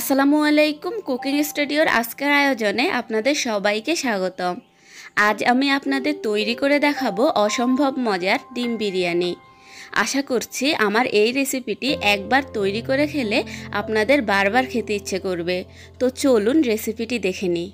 আসসালামু আলাইকুম কুকিং স্টুডিওর আজকের আয়োজনে আপনাদের সবাইকে স্বাগতম। আজ আমি আপনাদের তৈরি করে দেখাবো অসম্ভব মজার ডিম বিরিয়ানি। আশা করছি আমার এই রেসিপিটি একবার তৈরি করে খেলে আপনাদের বারবার খেতে ইচ্ছে করবে। তো চলুন রেসিপিটি দেখে নিই।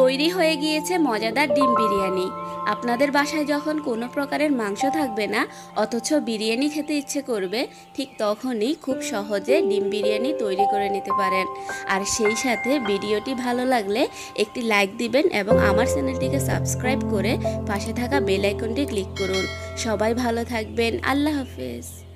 তৈরি হয়ে গিয়েছে মজাদার ডিম বিরিয়ানি। আপনাদের বাসায় যখন কোনো প্রকারের মাংস থাকবে না অথচ বিরিয়ানি খেতে ইচ্ছে করবে, ঠিক তখনই খুব সহজে ডিম বিরিয়ানি তৈরি করে নিতে পারেন। আর সেই সাথে ভিডিওটি ভালো লাগলে একটি লাইক দিবেন এবং আমার চ্যানেলটিকে সাবস্ক্রাইব করে পাশে থাকা বেল আইকনটি ক্লিক করুন। সবাই ভালো থাকবেন। আল্লাহ হাফেজ।